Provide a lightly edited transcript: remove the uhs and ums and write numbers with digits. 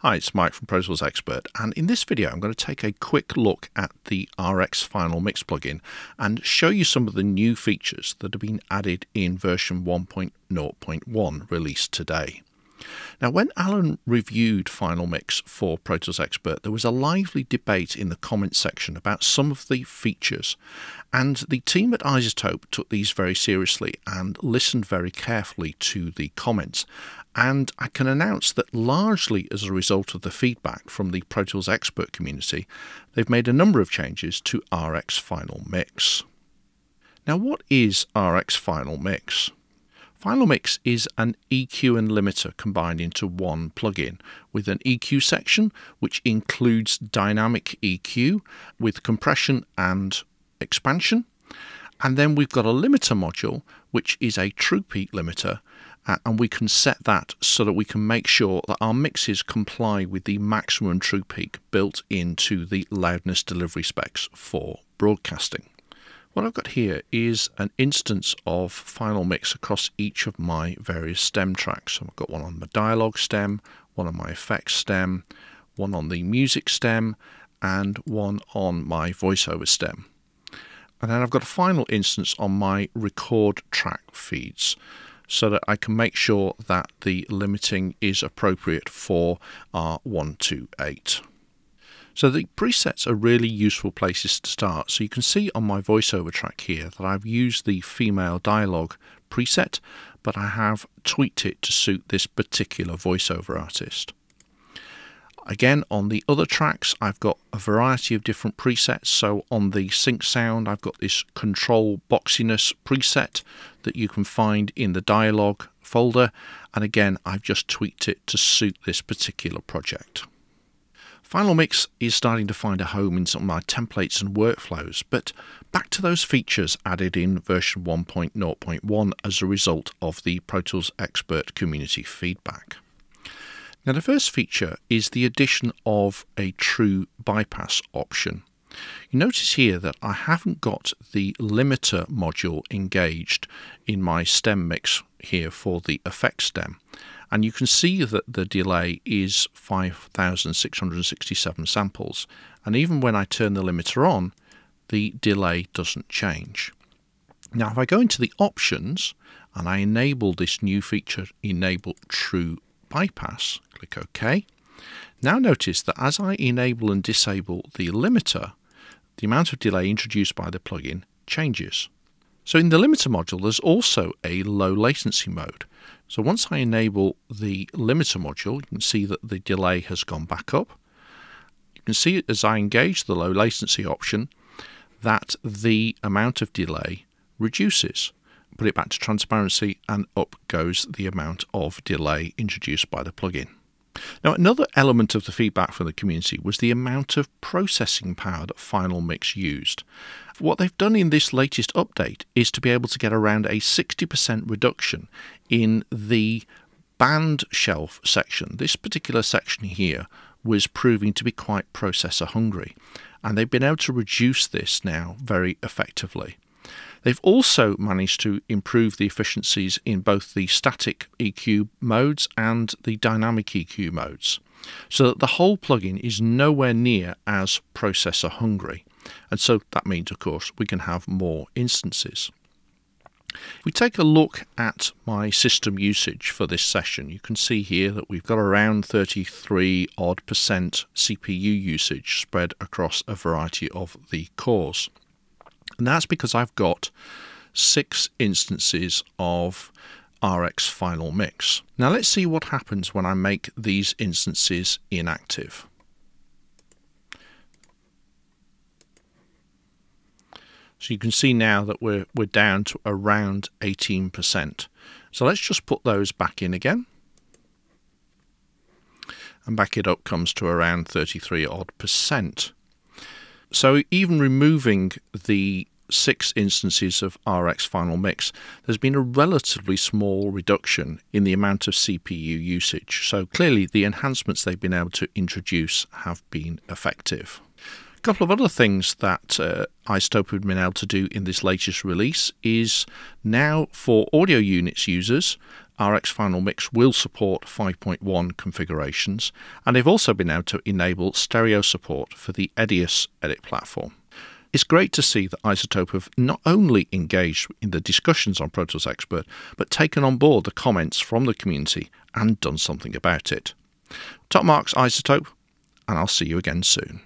Hi, it's Mike from Pro Tools Expert, and in this video I'm going to take a quick look at the RX Final Mix plugin and show you some of the new features that have been added in version 1.0.1 released today. Now, when Alan reviewed Final Mix for Pro Tools Expert, there was a lively debate in the comments section about some of the features, and the team at iZotope took these very seriously and listened very carefully to the comments. And I can announce that largely as a result of the feedback from the Pro Tools Expert community, they've made a number of changes to RX Final Mix. Now, what is RX Final Mix? Final Mix is an EQ and limiter combined into one plugin, with an EQ section which includes dynamic EQ with compression and expansion, and then we've got a limiter module which is a true peak limiter, and we can set that so that we can make sure that our mixes comply with the maximum true peak built into the loudness delivery specs for broadcasting. What I've got here is an instance of Final Mix across each of my various stem tracks. So I've got one on my dialogue stem, one on my effects stem, one on the music stem, and one on my voiceover stem. And then I've got a final instance on my record track feeds, so that I can make sure that the limiting is appropriate for R128. So the presets are really useful places to start. So you can see on my voiceover track here that I've used the female dialogue preset, but I have tweaked it to suit this particular voiceover artist. Again, on the other tracks, I've got a variety of different presets. So on the sync sound, I've got this control boxiness preset that you can find in the dialogue folder. And again, I've just tweaked it to suit this particular project. Final Mix is starting to find a home in some of my templates and workflows, but back to those features added in version 1.0.1 as a result of the Pro Tools Expert community feedback. Now, the first feature is the addition of a true bypass option. You notice here that I haven't got the limiter module engaged in my stem mix here for the effects stem. And you can see that the delay is 5,667 samples. And even when I turn the limiter on, the delay doesn't change. Now, if I go into the options and I enable this new feature, enable true bypass, click OK. Now notice that as I enable and disable the limiter, the amount of delay introduced by the plugin changes. So in the limiter module, there's also a low latency mode. So once I enable the limiter module, you can see that the delay has gone back up. You can see as I engage the low latency option that the amount of delay reduces. Put it back to transparency and up goes the amount of delay introduced by the plugin. Now, another element of the feedback from the community was the amount of processing power that Final Mix used. What they've done in this latest update is to be able to get around a 60% reduction in the band shelf section. This particular section here was proving to be quite processor hungry, and they've been able to reduce this now very effectively. They've also managed to improve the efficiencies in both the static EQ modes and the dynamic EQ modes, so that the whole plugin is nowhere near as processor hungry. And so that means, of course, we can have more instances. If we take a look at my system usage for this session, you can see here that we've got around 33% odd CPU usage spread across a variety of the cores. And that's because I've got 6 instances of RX Final Mix. Now let's see what happens when I make these instances inactive. So you can see now that we're down to around 18%. So let's just put those back in again. And back it up comes to around 33% odd. So even removing the 6 instances of RX Final Mix, there's been a relatively small reduction in the amount of CPU usage. So clearly the enhancements they've been able to introduce have been effective. couple of other things that iZotope have been able to do in this latest release is now for audio units users, RX Final Mix will support 5.1 configurations, and they've also been able to enable stereo support for the Edius edit platform. It's great to see that iZotope have not only engaged in the discussions on Pro Tools Expert, but taken on board the comments from the community and done something about it. Top marks, iZotope, and I'll see you again soon.